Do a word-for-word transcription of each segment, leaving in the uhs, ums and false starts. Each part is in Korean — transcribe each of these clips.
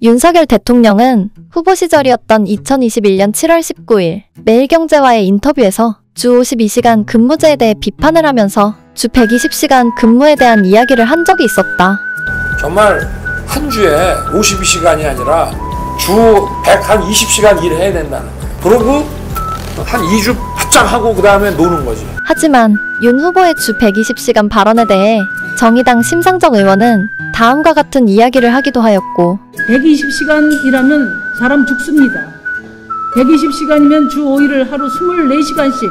윤석열 대통령은 후보 시절이었던 이천이십일년 칠월 십구일 매일경제와의 인터뷰에서 주 오십이 시간 근무제에 대해 비판을 하면서 주 백이십 시간 근무에 대한 이야기를 한 적이 있었다. 정말 한 주에 오십이 시간이 아니라 주 백이십 시간 일해야 된다는 거예요. 그러고 한 이 주 바짝 하고 그 다음에 노는 거지. 하지만 윤 후보의 주 백이십 시간 발언에 대해 정의당 심상정 의원은 다음과 같은 이야기를 하기도 하였고, 백이십 시간이라면 사람 죽습니다. 백이십 시간이면 주 오 일을 하루 이십사 시간씩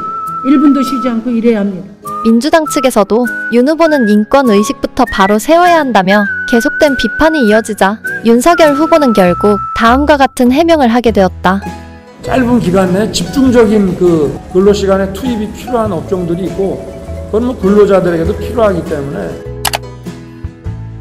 일 분도 쉬지 않고 일해야 합니다. 민주당 측에서도 윤 후보는 인권 의식부터 바로 세워야 한다며 계속된 비판이 이어지자 윤석열 후보는 결국 다음과 같은 해명을 하게 되었다. 짧은 기간 내에 집중적인 그 근로시간에 투입이 필요한 업종들이 있고, 그건 뭐 근로자들에게도 필요하기 때문에.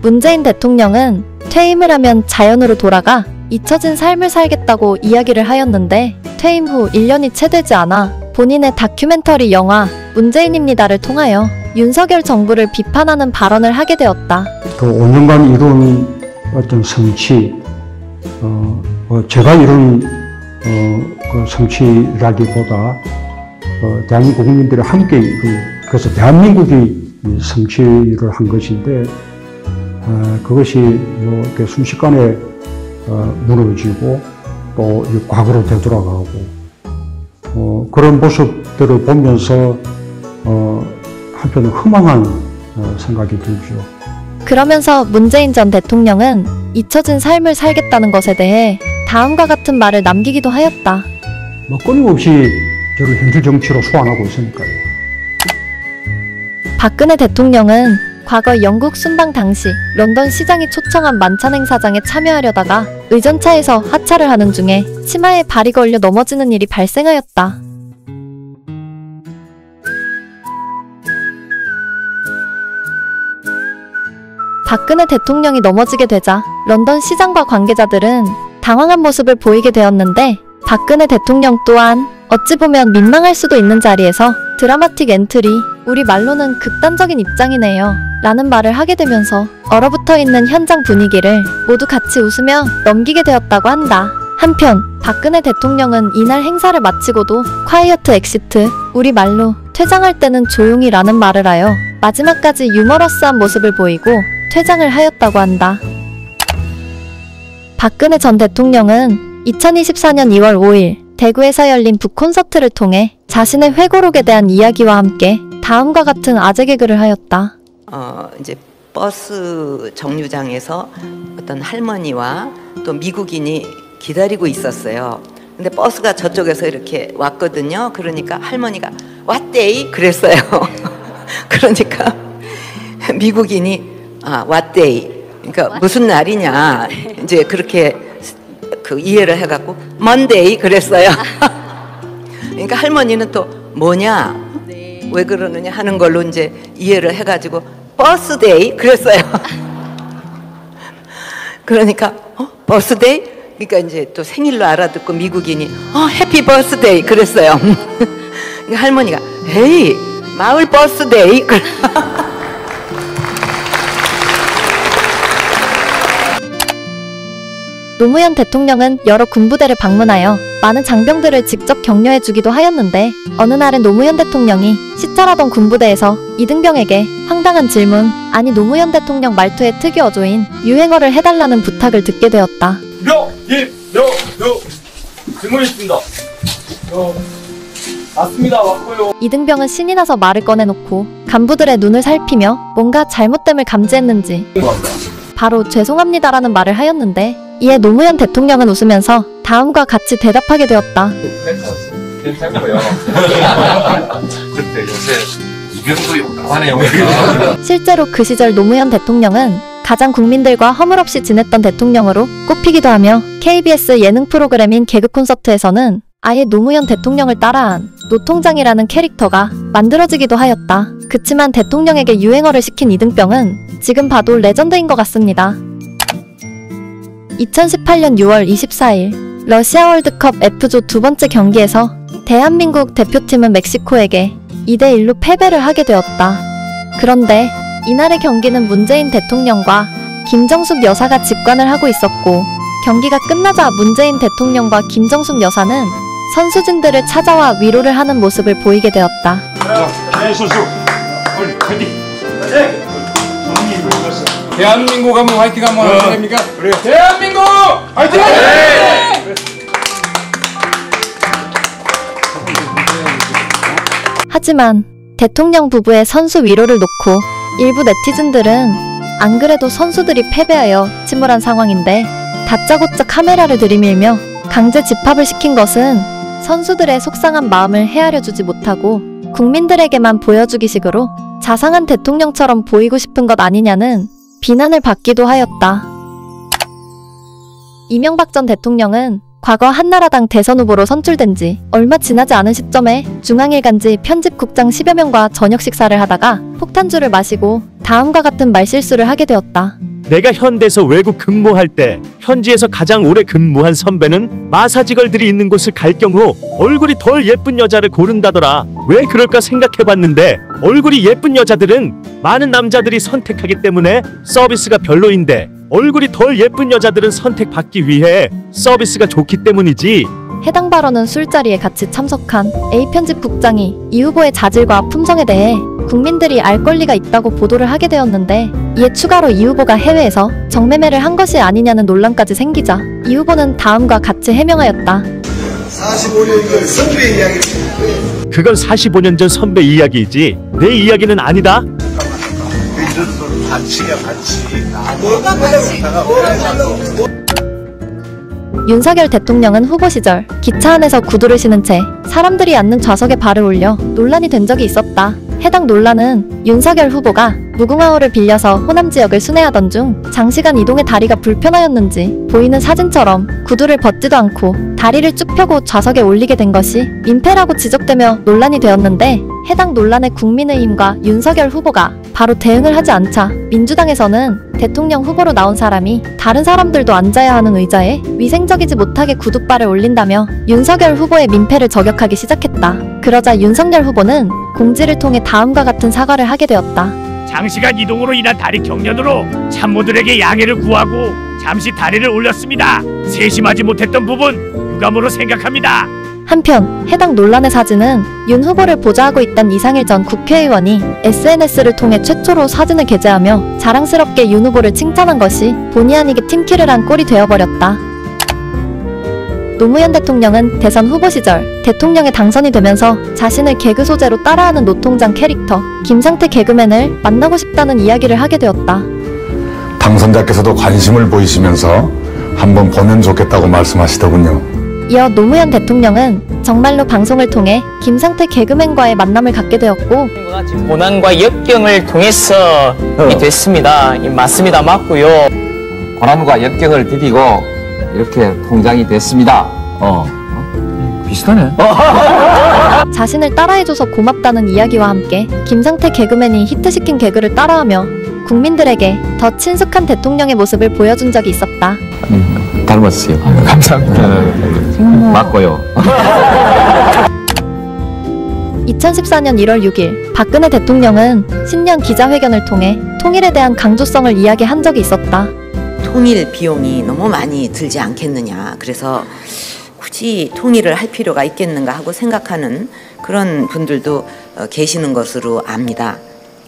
문재인 대통령은 퇴임을 하면 자연으로 돌아가 잊혀진 삶을 살겠다고 이야기를 하였는데, 퇴임 후 일 년이 채 되지 않아 본인의 다큐멘터리 영화 문재인입니다를 통하여 윤석열 정부를 비판하는 발언을 하게 되었다. 그 오 년간 이룬 어떤 성취, 어, 어, 제가 이룬 어, 그 성취라기보다 어, 대한민국 국민들이 함께 이룬, 그래서 대한민국이 성취를 한 것인데, 어, 그것이 뭐 이렇게 순식간에 어, 무너지고 또 과거로 되돌아가고, 어, 그런 모습들을 보면서 어, 한편은 허망한 어, 생각이 들죠. 그러면서 문재인 전 대통령은 잊혀진 삶을 살겠다는 것에 대해 다음과 같은 말을 남기기도 하였다. 뭐 끊임없이 저를 현실 정치로 소환하고 있으니까요. 박근혜 대통령은 과거 영국 순방 당시 런던 시장이 초청한 만찬 행사장에 참여하려다가 의전차에서 하차를 하는 중에 치마에 발이 걸려 넘어지는 일이 발생하였다. 박근혜 대통령이 넘어지게 되자 런던 시장과 관계자들은 당황한 모습을 보이게 되었는데, 박근혜 대통령 또한 어찌 보면 민망할 수도 있는 자리에서 드라마틱 엔트리, 우리 말로는 극단적인 입장이네요 라는 말을 하게 되면서 얼어붙어 있는 현장 분위기를 모두 같이 웃으며 넘기게 되었다고 한다. 한편 박근혜 대통령은 이날 행사를 마치고도 콰이어트 엑시트, 우리 말로 퇴장할 때는 조용히 라는 말을 하여 마지막까지 유머러스한 모습을 보이고 퇴장을 하였다고 한다. 박근혜 전 대통령은 이천이십사년 이월 오일 대구에서 열린 북콘서트를 통해 자신의 회고록에 대한 이야기와 함께 다음과 같은 아재 개그를 하였다. 어, 이제 버스 정류장에서 어떤 할머니와 또 미국인이 기다리고 있었어요. 근데 버스가 저쪽에서 이렇게 왔거든요. 그러니까 할머니가 왓데이 그랬어요. 그러니까 미국인이 아, 왓데이 그러니까 무슨 날이냐 이제 그렇게 그 이해를 해갖고 먼데이 그랬어요. 그러니까 할머니는 또 뭐냐 네. 왜 그러느냐 하는 걸로 이제 이해를 해가지고 버스데이 그랬어요. 그러니까 어? 버스데이? 그러니까 이제 또 생일로 알아듣고 미국인이 어 해피 버스데이 그랬어요. 그러니까 할머니가 에이 마을 버스데이. 노무현 대통령은 여러 군부대를 방문하여 많은 장병들을 직접 격려해주기도 하였는데, 어느 날은 노무현 대통령이 시찰하던 군부대에서 이등병에게 황당한 질문, 아니 노무현 대통령 말투의 특유 어조인 유행어를 해달라는 부탁을 듣게 되었다. 묘! 예! 묘! 묘! 질문 있습니다. 어, 맞습니다. 맞고요. 이등병은 신이 나서 말을 꺼내놓고 간부들의 눈을 살피며 뭔가 잘못됨을 감지했는지 바로 죄송합니다라는 말을 하였는데, 이에 노무현 대통령은 웃으면서 다음과 같이 대답하게 되었다. 실제로 그 시절 노무현 대통령은 가장 국민들과 허물없이 지냈던 대통령으로 꼽히기도 하며, 케이비에스 예능 프로그램인 개그 콘서트에서는 아예 노무현 대통령을 따라한 노통장이라는 캐릭터가 만들어지기도 하였다. 그치만 대통령에게 유행어를 시킨 이등병은 지금 봐도 레전드인 것 같습니다. 이천십팔년 유월 이십사일 러시아 월드컵 에프조 두 번째 경기에서 대한민국 대표팀은 멕시코에게 이 대 일로 패배를 하게 되었다. 그런데 이날의 경기는 문재인 대통령과 김정숙 여사가 직관을 하고 있었고, 경기가 끝나자 문재인 대통령과 김정숙 여사는 선수진들을 찾아와 위로를 하는 모습을 보이게 되었다. 대한민국 한번 화이팅 한번 하면 됩니까? 그래. 대한민국 화이팅! 그래. 하지만 대통령 부부의 선수 위로를 놓고 일부 네티즌들은 안 그래도 선수들이 패배하여 침몰한 상황인데 다짜고짜 카메라를 들이밀며 강제 집합을 시킨 것은 선수들의 속상한 마음을 헤아려 주지 못하고 국민들에게만 보여주기식으로 자상한 대통령처럼 보이고 싶은 것 아니냐는 비난을 받기도 하였다. 이명박 전 대통령은 과거 한나라당 대선 후보로 선출된 지 얼마 지나지 않은 시점에 중앙일간지 편집국장 십여 명과 저녁 식사를 하다가 폭탄주를 마시고 다음과 같은 말실수를 하게 되었다. 내가 현대에서 외국 근무할 때 현지에서 가장 오래 근무한 선배는 마사지걸들이 있는 곳을 갈 경우 얼굴이 덜 예쁜 여자를 고른다더라. 왜 그럴까 생각해봤는데 얼굴이 예쁜 여자들은 많은 남자들이 선택하기 때문에 서비스가 별로인데 얼굴이 덜 예쁜 여자들은 선택받기 위해 서비스가 좋기 때문이지. 해당 발언은 술자리에 같이 참석한 에이 편집국장이 이 후보의 자질과 품성에 대해 국민들이 알 권리가 있다고 보도를 하게 되었는데 이에 추가로 이 후보가 해외에서 정매매를 한 것이 아니냐는 논란까지 생기자 이 후보는 다음과 같이 해명하였다. 사십오 년 전 선배 이야기입니다. 그건 사십오 년 전 선배 이야기이지 내 이야기는 아니다. 윤석열 대통령은 후보 시절 기차 안에서 구두를 신은 채 사람들이 앉는 좌석에 발을 올려 논란이 된 적이 있었다. 해당 논란은 윤석열 후보가 무궁화호를 빌려서 호남 지역을 순회하던 중 장시간 이동해 다리가 불편하였는지 보이는 사진처럼 구두를 벗지도 않고 다리를 쭉 펴고 좌석에 올리게 된 것이 민폐라고 지적되며 논란이 되었는데 해당 논란에 국민의힘과 윤석열 후보가 바로 대응을 하지 않자 민주당에서는 대통령 후보로 나온 사람이 다른 사람들도 앉아야 하는 의자에 위생적이지 못하게 구두발을 올린다며 윤석열 후보의 민폐를 저격하기 시작했다. 그러자 윤석열 후보는 공지를 통해 다음과 같은 사과를 하게 되었다. 장시간 이동으로 인한 다리 경련으로 참모들에게 양해를 구하고 잠시 다리를 올렸습니다. 세심하지 못했던 부분 유감으로 생각합니다. 한편 해당 논란의 사진은 윤 후보를 보좌하고 있던 이상일 전 국회의원이 에스엔에스를 통해 최초로 사진을 게재하며 자랑스럽게 윤 후보를 칭찬한 것이 본의 아니게 팀킬을 한 꼴이 되어버렸다. 노무현 대통령은 대선 후보 시절 대통령에 당선이 되면서 자신을 개그 소재로 따라하는 노통장 캐릭터 김상태 개그맨을 만나고 싶다는 이야기를 하게 되었다. 당선자께서도 관심을 보이시면서 한번 보면 좋겠다고 말씀하시더군요. 이어 노무현 대통령은 정말로 방송을 통해 김상태 개그맨과의 만남을 갖게 되었고 고난과 역경을 통해서 이 됐습니다. 맞습니다. 맞고요. 고난과 역경을 디디고 이렇게 통장이 됐습니다. 어, 어? 비슷하네. 자신을 따라해줘서 고맙다는 이야기와 함께 김상태 개그맨이 히트시킨 개그를 따라하며 국민들에게 더 친숙한 대통령의 모습을 보여준 적이 있었다. 닮았어요. 아유, 감사합니다. 음, 맞고요. 이천십사 년 일 월 육 일 박근혜 대통령은 신년 기자회견을 통해 통일에 대한 강조성을 이야기한 적이 있었다. 통일 비용이 너무 많이 들지 않겠느냐. 그래서 굳이 통일을 할 필요가 있겠는가 하고 생각하는 그런 분들도 계시는 것으로 압니다.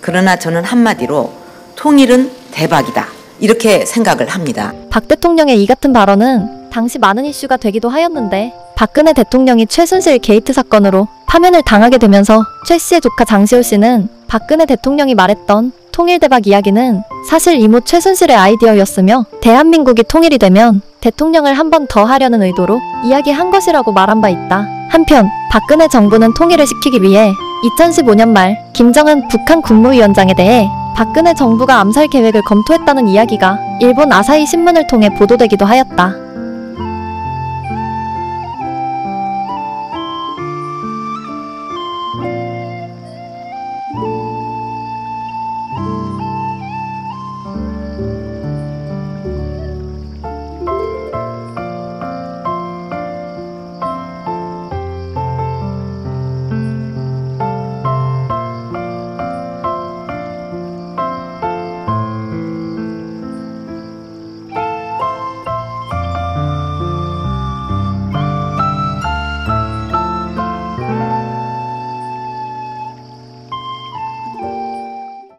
그러나 저는 한마디로 통일은 대박이다. 이렇게 생각을 합니다. 박 대통령의 이 같은 발언은 당시 많은 이슈가 되기도 하였는데 박근혜 대통령이 최순실 게이트 사건으로 파면을 당하게 되면서 최 씨의 조카 장시호 씨는 박근혜 대통령이 말했던 통일 대박 이야기는 사실 이모 최순실의 아이디어였으며 대한민국이 통일이 되면 대통령을 한 번 더 하려는 의도로 이야기한 것이라고 말한 바 있다. 한편 박근혜 정부는 통일을 시키기 위해 이천십오 년 말 김정은 북한 국무위원장에 대해 박근혜 정부가 암살 계획을 검토했다는 이야기가 일본 아사히 신문을 통해 보도되기도 하였다.